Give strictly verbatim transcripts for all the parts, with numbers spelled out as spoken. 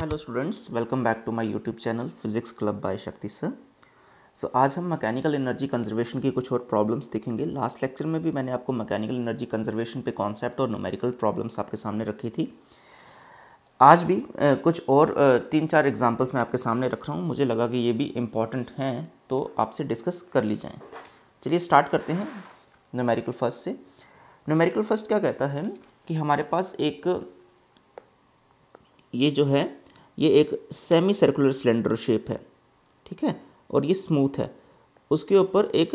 Hello students, welcome back to my YouTube channel physics club by Shakti sir. So आज हम mechanical energy conservation की कुछ और problems देखेंगे। लास्ट लेक्चर में भी मैंने आपको मैकेनिकल एनर्जी कंजर्वेशन पे कॉन्सेप्ट और न्यूमेरिकल प्रॉब्लम्स आपके सामने रखी थी। आज भी आ, कुछ और आ, तीन चार एग्जाम्पल्स मैं आपके सामने रख रहा हूँ। मुझे लगा कि ये भी इम्पॉर्टेंट हैं तो आपसे डिस्कस कर ली जाएँ। चलिए स्टार्ट करते हैं न्यूमेरिकल फर्स्ट से। न्यूमेरिकल फर्स्ट क्या कहता है कि हमारे पास एक ये जो है ये एक सेमी सर्कुलर सिलेंडर शेप है, ठीक है, और ये स्मूथ है। उसके ऊपर एक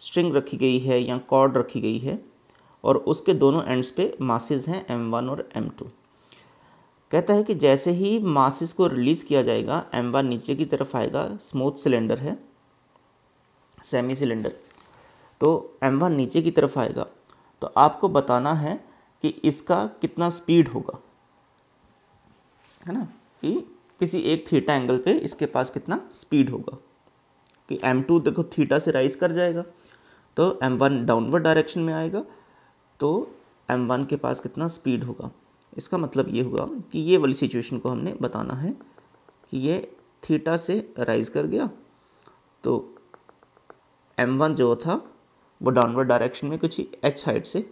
स्ट्रिंग रखी गई है या कॉर्ड रखी गई है और उसके दोनों एंड्स पे मासेस हैं एम वन और एम टू। कहता है कि जैसे ही मासेस को रिलीज़ किया जाएगा एम वन नीचे की तरफ आएगा, स्मूथ सिलेंडर है, सेमी सिलेंडर, तो एम वन नीचे की तरफ आएगा। तो आपको बताना है कि इसका कितना स्पीड होगा, है ना, कि किसी एक थीटा एंगल पे इसके पास कितना स्पीड होगा। कि एम टू देखो थीटा से राइज कर जाएगा तो एम वन डाउनवर्ड डायरेक्शन में आएगा, तो एम वन के पास कितना स्पीड होगा। इसका मतलब ये हुआ कि ये वाली सिचुएशन को हमने बताना है कि ये थीटा से राइज कर गया तो एम वन जो था वो डाउनवर्ड डायरेक्शन में कुछ एच हाइट से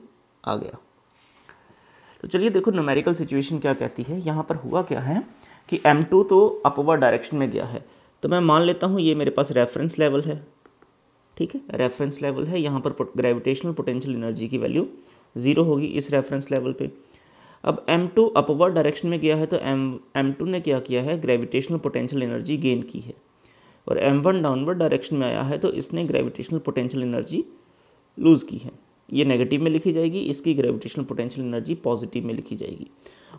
आ गया। तो चलिए देखो न्यूमेरिकल सिचुएशन क्या कहती है। यहाँ पर हुआ क्या है कि एम टू तो अपवर्ड डायरेक्शन में गया है, तो मैं मान लेता हूँ ये मेरे पास रेफरेंस लेवल है, ठीक है, रेफरेंस लेवल है। यहाँ पर ग्रेविटेशनल पोटेंशियल एनर्जी की वैल्यू ज़ीरो होगी इस रेफरेंस लेवल पे। अब एम टू अपवर्ड डायरेक्शन में गया है तो एम एम टू ने क्या किया है, ग्रेविटेशनल पोटेंशियल एनर्जी गेन की है, और एम वन डाउनवर्ड डायरेक्शन में आया है तो इसने ग्रेविटेशनल पोटेंशियल एनर्जी लूज़ की है। ये नेगेटिव में लिखी जाएगी, इसकी ग्रेविटेशनल पोटेंशियल एनर्जी पॉजिटिव में लिखी जाएगी।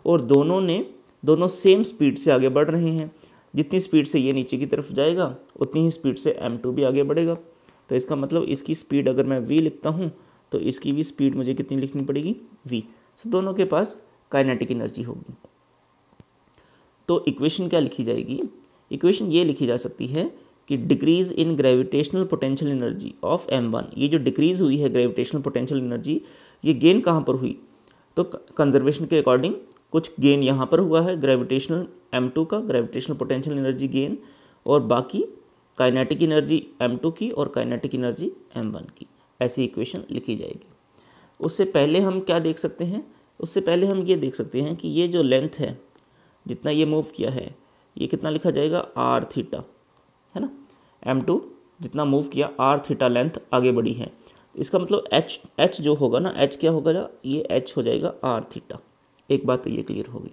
और दोनों ने दोनों सेम स्पीड से आगे बढ़ रहे हैं। जितनी स्पीड से ये नीचे की तरफ जाएगा उतनी ही स्पीड से एम टू भी आगे बढ़ेगा। तो इसका मतलब इसकी स्पीड अगर मैं v लिखता हूँ तो इसकी भी स्पीड मुझे कितनी लिखनी पड़ेगी, v। सो दोनों के पास काइनेटिक एनर्जी होगी। तो इक्वेशन क्या लिखी जाएगी, इक्वेशन ये लिखी जा सकती है कि decrease in gravitational potential energy of M one, ये जो डिक्रीज़ हुई है ग्रेविटेशनल पोटेंशियल एनर्जी, ये गेन कहाँ पर हुई, तो कंजर्वेशन के अकॉर्डिंग कुछ गेन यहाँ पर हुआ है ग्रेविटेशनल एम टू का, ग्रेविटेशनल पोटेंशियल एनर्जी गेन, और बाकी काइनेटिक एनर्जी एम टू की और काइनेटिक एनर्जी एम वन की। ऐसी इक्वेशन लिखी जाएगी। उससे पहले हम क्या देख सकते हैं, उससे पहले हम ये देख सकते हैं कि ये जो लेंथ है जितना ये मूव किया है ये कितना लिखा जाएगा, आर थीटा, है ना। एम टू जितना मूव किया आर थीटा लेंथ आगे बढ़ी है, इसका मतलब एच एच जो होगा ना, एच क्या होगा, ये एच हो जाएगा आर थीटा। एक बात तो ये क्लियर होगी।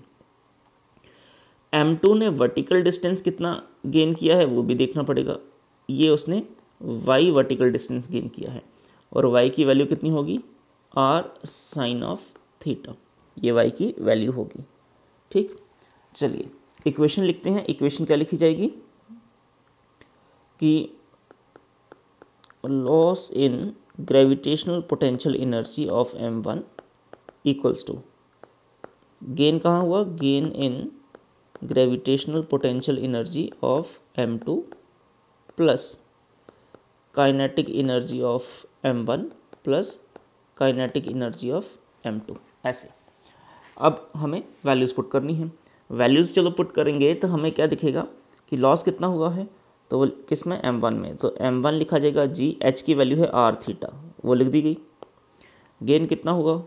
एम टू ने वर्टिकल डिस्टेंस कितना गेन किया है वो भी देखना पड़ेगा। ये उसने वाई वर्टिकल डिस्टेंस गेन किया है और वाई की वैल्यू कितनी होगी, आर साइन ऑफ थीटा, ये वाई की वैल्यू होगी, ठीक। चलिए इक्वेशन लिखते हैं। इक्वेशन क्या लिखी जाएगी कि loss in gravitational potential energy of M one equals to gain, कहाँ हुआ, gain in gravitational potential energy of M two plus kinetic energy of M one plus kinetic energy of M two. ऐसे अब हमें values put करनी है। Values चलो put करेंगे तो हमें क्या दिखेगा कि लॉस कितना हुआ है, तो वो किस में, एम वन में। तो एम वन लिखा जाएगा जी, एच की वैल्यू है आर थीटा, वो लिख दी गई। गेन कितना होगा,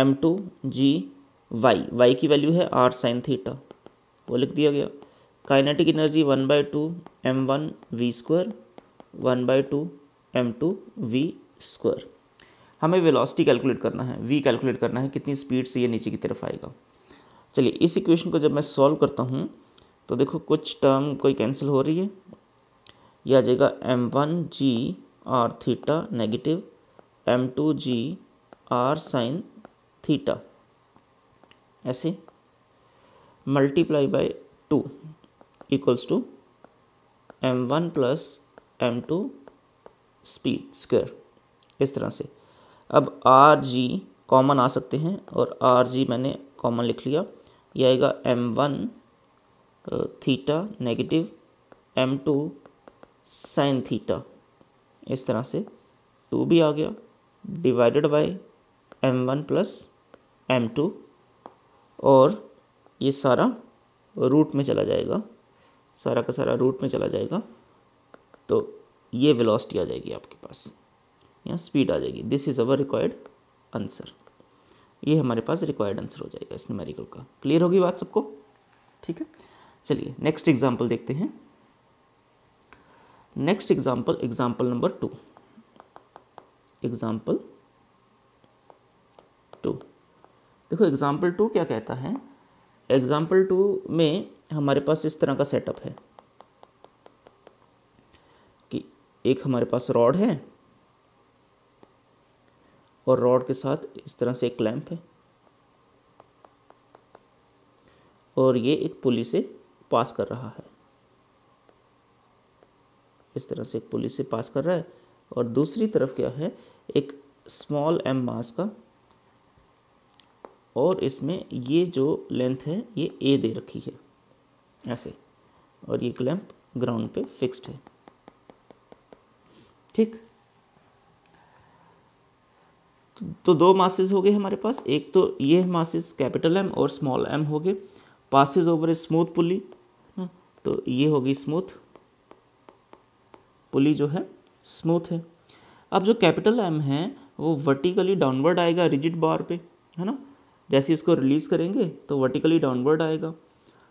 M two G Y, Y की वैल्यू है आर साइन थीटा, वो लिख दिया गया। Kinetic energy one by two M one V square, one by two M two V square. हमें वेलोसिटी कैलकुलेट करना है, v कैलकुलेट करना है, कितनी स्पीड से ये नीचे की तरफ आएगा। चलिए इस इक्वेशन को जब मैं सॉल्व करता हूँ तो देखो कुछ टर्म कोई कैंसिल हो रही है, यह आ जाएगा M one G R theta negative, M two G R sine theta, ऐसे multiply by two equals to M one plus M two speed square, इस तरह से। अब आर जी कॉमन आ सकते हैं और आर जी मैंने कॉमन लिख लिया, यह आएगा M one theta negative M two sine theta, इस तरह से टू भी आ गया, divided by M one plus M two, और ये सारा रूट में चला जाएगा, सारा का सारा रूट में चला जाएगा, तो ये वेलोसिटी आ जाएगी आपके पास, यहाँ स्पीड आ जाएगी। This is our required answer, ये हमारे पास रिक्वायर्ड आंसर हो जाएगा इस न्यूमेरिकल का। क्लियर होगी बात सबको? ठीक है, चलिए नेक्स्ट एग्जाम्पल देखते हैं। Next example, example number two, example two. देखो एग्जाम्पल टू क्या कहता है, एग्जाम्पल टू में हमारे पास इस तरह का सेटअप है कि एक हमारे पास रॉड है और रॉड के साथ इस तरह से एक क्लैंप है और ये एक पुली से पास कर रहा है, इस तरह से एक पुली से पास कर रहा है। और दूसरी तरफ क्या है, एक स्मॉल एम मास का, और इसमें ये जो लेंथ है ये ए दे रखी है ऐसे, और ये क्लैंप ग्राउंड पे फिक्स्ड है। ठीक, तो दो मासेस हो गए हमारे पास, एक तो ये मासेस कैपिटल एम और स्मॉल एम हो गए, passes over a smooth pulley ना, तो ये होगी स्मूथ पुली, जो है स्मूथ है। अब जो कैपिटल एम है वो वर्टिकली डाउनवर्ड आएगा रिजिड बार पे, है ना, जैसे इसको रिलीज करेंगे तो वर्टिकली डाउनवर्ड आएगा।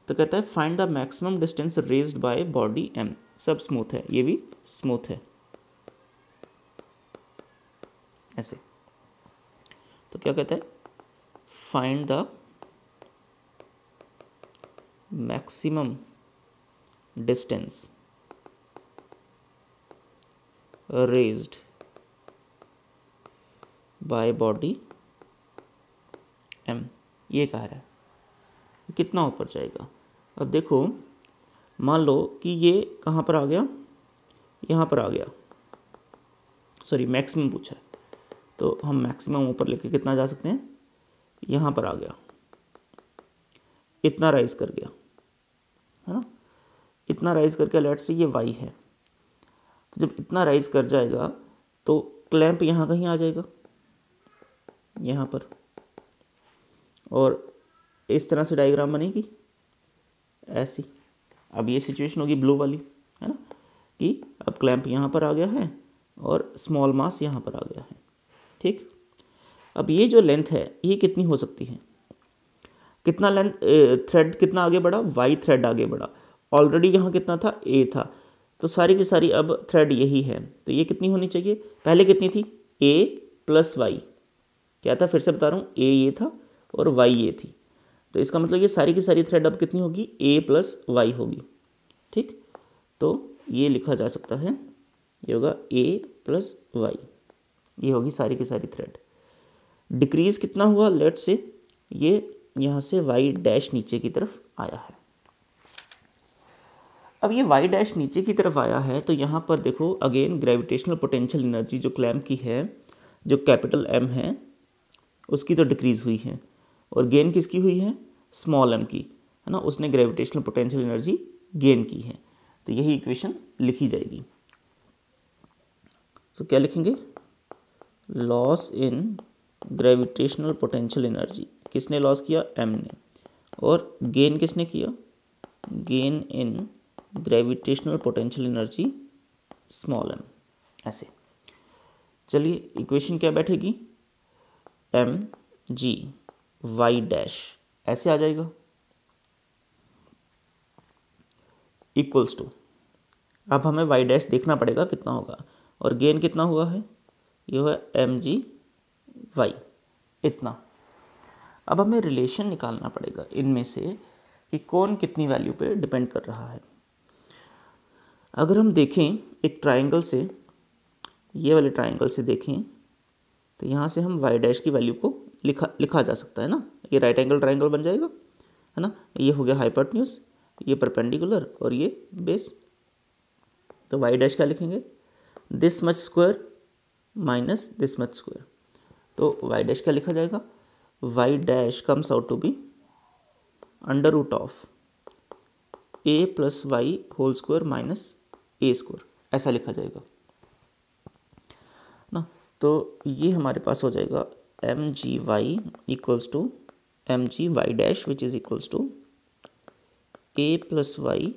तो कहता है find the maximum distance raised by body M, सब स्मूथ है, ये भी स्मूथ है ऐसे। तो क्या कहता है, find the maximum distance raised by body M, ये कह रहा है कितना ऊपर जाएगा। अब देखो मान लो कि ये कहाँ पर आ गया, यहाँ पर आ गया, सॉरी मैक्सिमम पूछा है, तो हम मैक्सिमम ऊपर लेके कितना जा सकते हैं, यहाँ पर आ गया, इतना राइज कर गया, है ना, इतना राइज करके लेट्स से ये वाई है, तो जब इतना राइज कर जाएगा तो क्लैंप यहाँ कहीं आ जाएगा, यहाँ पर, और इस तरह से डायग्राम बनेगी ऐसी। अब ये सिचुएशन होगी ब्लू वाली, है ना, कि अब क्लैंप यहाँ पर आ गया है और स्मॉल मास यहाँ पर आ गया है। ठीक, अब ये जो लेंथ है ये कितनी हो सकती है, कितना लेंथ, थ्रेड कितना आगे बढ़ा, वाई थ्रेड आगे बढ़ा, ऑलरेडी यहाँ कितना था, ए था, तो सारी की सारी अब थ्रेड यही है, तो ये कितनी होनी चाहिए, पहले कितनी थी, ए प्लस वाई, क्या था, फिर से बता रहा हूँ, ए ये था और वाई ये थी, तो इसका मतलब ये सारी की सारी थ्रेड अब कितनी होगी, ए प्लस वाई होगी। ठीक, तो ये लिखा जा सकता है, ये होगा ए प्लस वाई, ये होगी सारी की सारी थ्रेड। डिक्रीज कितना हुआ, लेट से ये यहाँ से वाई डैश नीचे की तरफ आया है। अब ये वाई डैश नीचे की तरफ आया है तो यहाँ पर देखो अगेन ग्रेविटेशनल पोटेंशियल एनर्जी जो क्लैंप की है, जो कैपिटल एम है, उसकी तो डिक्रीज़ हुई है, और गेन किसकी हुई है, स्मॉल एम की, है ना, उसने ग्रेविटेशनल पोटेंशियल एनर्जी गेन की है। तो यही इक्वेशन लिखी जाएगी। सो so, क्या लिखेंगे, loss in gravitational potential energy, किसने लॉस किया, एम ने, और गेन किसने किया, gain in gravitational potential energy small M ऐसे। चलिए इक्वेशन क्या बैठेगी, एम जी वाई डैश ऐसे आ जाएगा, इक्वल्स टू, अब हमें वाई डैश देखना पड़ेगा कितना होगा, और गेन कितना हुआ है, ये हुआ एम जी वाई इतना। अब हमें रिलेशन निकालना पड़ेगा इनमें से कि कौन कितनी वैल्यू पे डिपेंड कर रहा है। अगर हम देखें एक ट्रायंगल से, ये वाले ट्रायंगल से देखें तो यहाँ से हम वाई डैश की वैल्यू को लिखा लिखा जा सकता है ना, ये राइट एंगल ट्रायंगल बन जाएगा, है ना, ये हो गया हाइपोटेन्यूज, ये परपेंडिकुलर और ये बेस। तो वाई डैश क्या लिखेंगे, this much square minus this much square, तो वाई डैश क्या लिखा जाएगा, Y dash comes out to be under root of A plus Y whole square minus A square ऐसा लिखा जाएगा ना। तो ये हमारे पास हो जाएगा M G Y equals to M G Y dash which is equals to A plus Y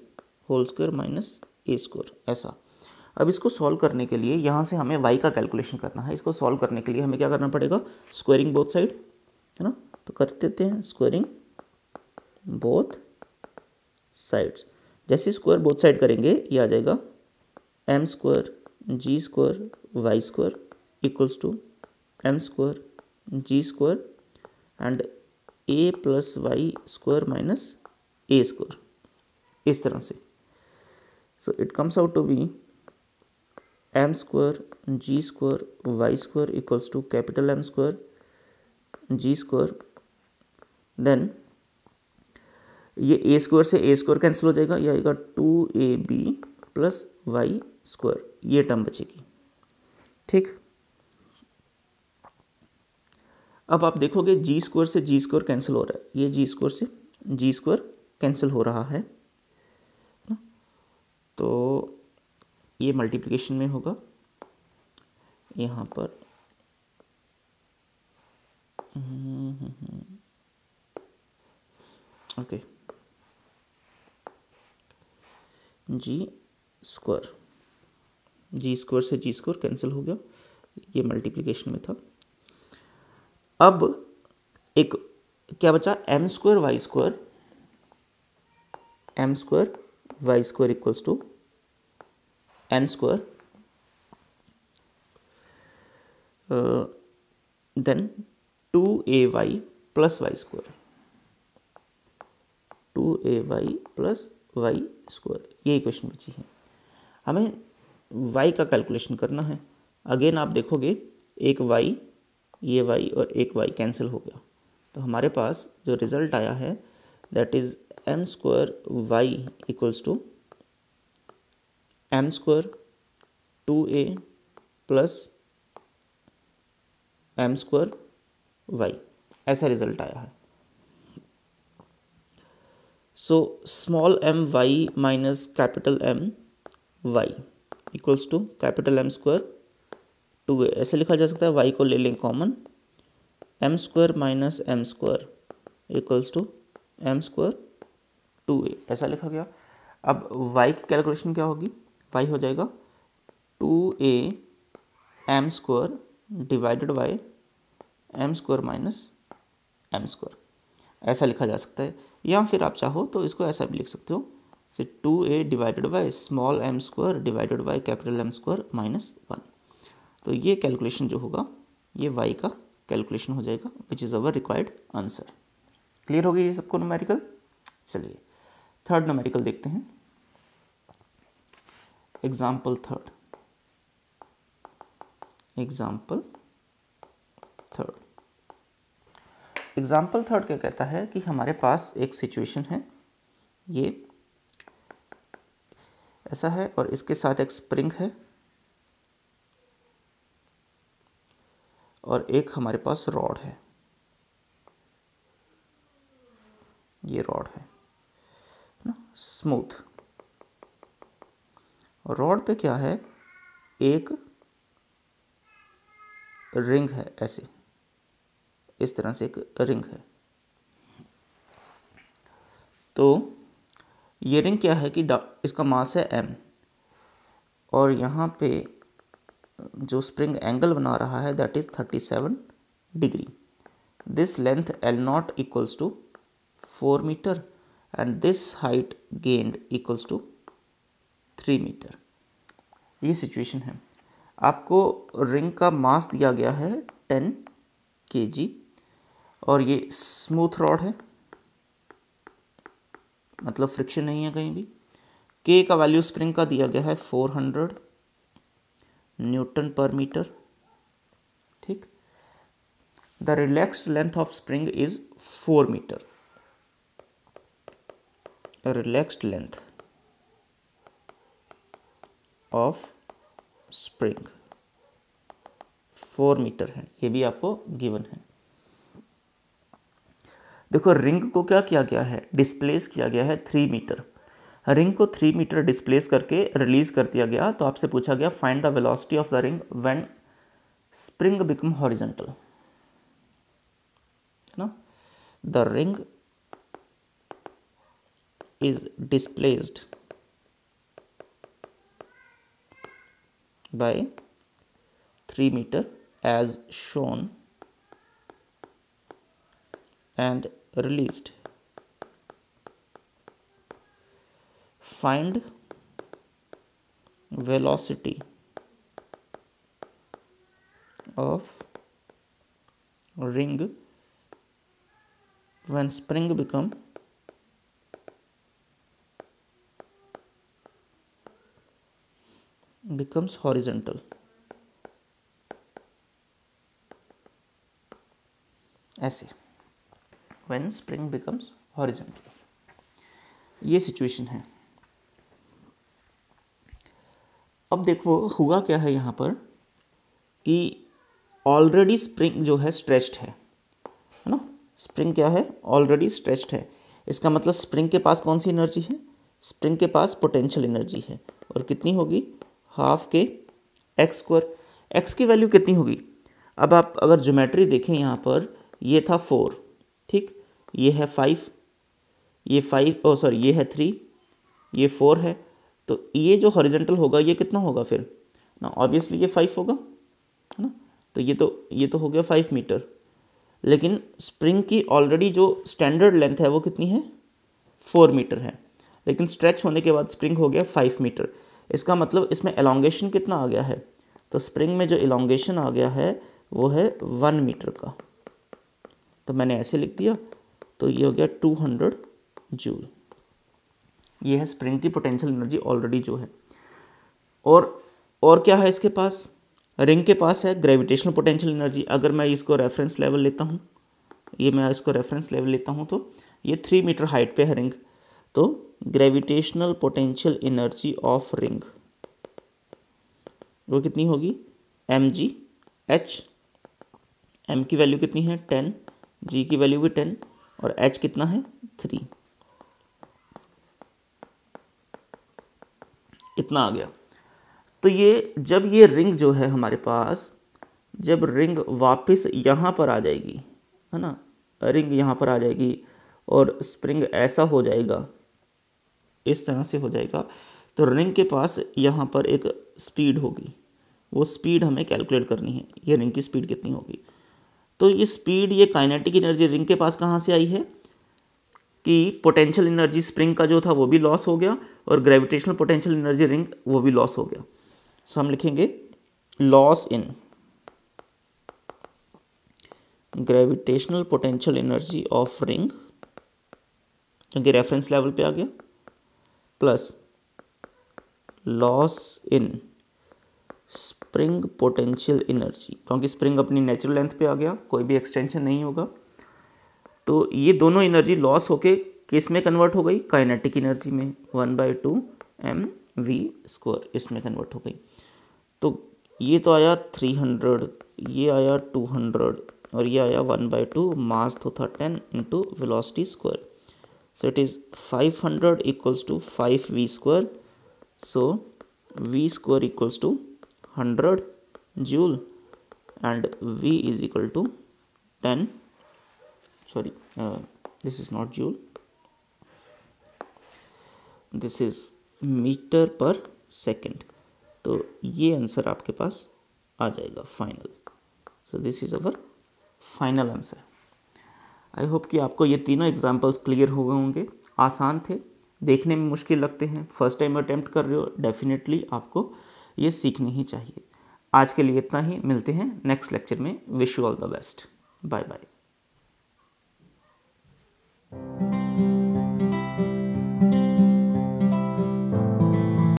whole square minus A square ऐसा। अब इसको सॉल्व करने के लिए यहाँ से हमें y का कैलकुलेशन करना है। इसको सॉल्व करने के लिए हमें क्या करना पड़ेगा, स्क्वायरिंग बोथ साइड, है ना। तो कर देते हैं स्क्वायरिंग बोथ साइड्स। जैसे स्क्वायर बोथ साइड करेंगे ये आ जाएगा M square ji square Y square equals to M square ji square and A plus Y square minus A square, इस तरह से। So it comes out to be M square ji square Y square equals to capital M square ji square, then ये ए square से ए square cancel हो जाएगा, ये आएगा two a b plus Y square, ये टर्म बचेगी, ठीक। अब आप देखोगे जी स्क्वायर से जी स्क्वायर कैंसिल हो रहा है, ये जी स्क्वायर से जी स्क्वायर कैंसिल हो रहा है ना, तो ये मल्टीप्लिकेशन में होगा यहाँ पर। ओके, जी स्क्वायर जी स्क्वायर से जी स्क्वायर कैंसिल हो गया, ये मल्टीप्लिकेशन में था। अब एक क्या बचा, M square Y square m square Y square equals to M square, then two a y plus Y square two a y plus Y square, ये इक्वेशन बची है। हमें y का कैलकुलेशन करना है। अगेन आप देखोगे एक y, ये y और एक y कैंसिल हो गया, तो हमारे पास जो रिजल्ट आया है that is M square Y equals to M square two A plus M square Y, ऐसा रिजल्ट आया है। So small M Y minus capital M Y equals to capital M square two a, ऐसे लिखा जा सकता है। Y को ले लें common, M square minus M square equals to M square two a, ऐसा लिखा गया। अब y की कैलकुलेशन क्या होगी, y हो जाएगा two a m square divided by M square minus M square, ऐसा लिखा जा सकता है। या फिर आप चाहो तो इसको ऐसा भी लिख सकते हो, से two a divided by small M square divided by capital M square minus one. तो ये कैलकुलेशन जो होगा ये y का कैलकुलेशन हो जाएगा, which is our required answer. Clear हो गई ये सबको न्यूमेरिकल। चलिए थर्ड न्यूमेरिकल देखते हैं, example third example third example third क्या कहता है कि हमारे पास एक सिचुएशन है, ये ऐसा है और इसके साथ एक स्प्रिंग है और एक हमारे पास रॉड है, ये रॉड है ना, स्मूथ। रॉड पे क्या है, एक रिंग है, ऐसे इस तरह से एक रिंग है। तो ये रिंग क्या है कि इसका मास है m और यहाँ पे जो स्प्रिंग एंगल बना रहा है that is thirty seven degree. This length l naught equals to four metre and this height gained equals to three metre, ये सिचुएशन है। आपको रिंग का मास दिया गया है टेन केजी और ये स्मूथ रॉड है, मतलब फ्रिक्शन नहीं है कहीं भी। के का वैल्यू स्प्रिंग का दिया गया है four hundred newton per metre, ठीक। The relaxed length of spring is four metre, relaxed length of spring four metre है, ये भी आपको गिवन है। देखो रिंग को क्या किया गया है, डिस्प्लेस किया गया है थ्री मीटर, रिंग को थ्री मीटर डिस्प्लेस करके रिलीज कर दिया गया। तो आपसे पूछा गया find the velocity of the ring when spring become horizontal, है ना। The ring is displaced by three meter as shown and released. Find velocity of ring when spring become becomes horizontal ऐसे when spring becomes horizontal ये situation है। अब देखो हुआ क्या है यहाँ पर कि ऑलरेडी स्प्रिंग जो है स्ट्रेच्ड है, है ना। स्प्रिंग क्या है? ऑलरेडी स्ट्रेच्ड है। इसका मतलब स्प्रिंग के पास कौन सी एनर्जी है? स्प्रिंग के पास पोटेंशियल एनर्जी है। और कितनी होगी? हाफ के एक्स स्क्वायर। एक्स की वैल्यू कितनी होगी? अब आप अगर ज्योमेट्री देखें यहाँ पर, ये था फोर, ठीक, ये है फाइव, ये फाइव ओ सॉरी ये है थ्री, ये फोर है। तो ये जो हॉरिजेंटल होगा ये कितना होगा फिर ना? ऑब्वियसली ये फाइव होगा, है ना। तो ये तो ये तो हो गया फाइव मीटर। लेकिन स्प्रिंग की ऑलरेडी जो स्टैंडर्ड लेंथ है वो कितनी है? फोर मीटर है। लेकिन स्ट्रेच होने के बाद स्प्रिंग हो गया फाइव मीटर। इसका मतलब इसमें एलोंगेशन कितना आ गया है? तो स्प्रिंग में जो एलोंगेशन आ गया है वो है वन मीटर का। तो मैंने ऐसे लिख दिया। तो ये हो गया टू हंड्रेड जूल। ये है स्प्रिंग की पोटेंशियल एनर्जी ऑलरेडी जो है। और और क्या है इसके पास? रिंग के पास है ग्रेविटेशनल पोटेंशियल एनर्जी। अगर मैं इसको रेफरेंस लेवल लेता हूँ, ये मैं इसको रेफरेंस लेवल लेता हूँ, तो ये थ्री मीटर हाइट पे है रिंग। तो gravitational potential energy of ring वो कितनी होगी? M g h. एम की वैल्यू कितनी है? टेन। जी की वैल्यू भी टेन। और एच कितना है? थ्री। इतना आ गया। तो ये जब ये रिंग जो है हमारे पास, जब रिंग वापस यहाँ पर आ जाएगी, है ना, रिंग यहाँ पर आ जाएगी और स्प्रिंग ऐसा हो जाएगा, इस तरह से हो जाएगा। तो रिंग के पास यहाँ पर एक स्पीड होगी, वो स्पीड हमें कैलकुलेट करनी है। ये रिंग की स्पीड कितनी होगी? तो ये स्पीड, ये काइनेटिक एनर्जी रिंग के पास कहाँ से आई है? कि पोटेंशियल एनर्जी स्प्रिंग का जो था वो भी लॉस हो गया और ग्रेविटेशनल पोटेंशियल एनर्जी रिंग वो भी लॉस हो गया। सो हम लिखेंगे loss in gravitational potential energy of ring, क्योंकि रेफरेंस लेवल पे आ गया, plus loss in spring potential energy, क्योंकि स्प्रिंग अपनी नेचुरल लेंथ पे आ गया, कोई भी एक्सटेंशन नहीं होगा। तो ये दोनों एनर्जी लॉस होके किस में कन्वर्ट हो गई? काइनेटिक एनर्जी में, one by two m v square, इसमें कन्वर्ट हो गई। तो ये तो आया थ्री हंड्रेड, ये आया टू हंड्रेड और ये आया वन बाई टू मास तो था ten into velocity square. So it is five hundred equals to five v square. So v square equals to hundred joule and v is equal to ten, sorry uh, this is not joule, this is meter per second। तो ये answer आपके पास आ जाएगा final. So this is our final answer. I hope कि आपको ये तीनों एग्जाम्पल्स क्लियर हुए होंगे। आसान थे, देखने में मुश्किल लगते हैं, फर्स्ट टाइम अटैम्प्ट कर रहे हो, डेफिनेटली आपको ये सीखनी ही चाहिए। आज के लिए इतना ही, मिलते हैं नेक्स्ट लेक्चर में। Wish you all the best, bye bye.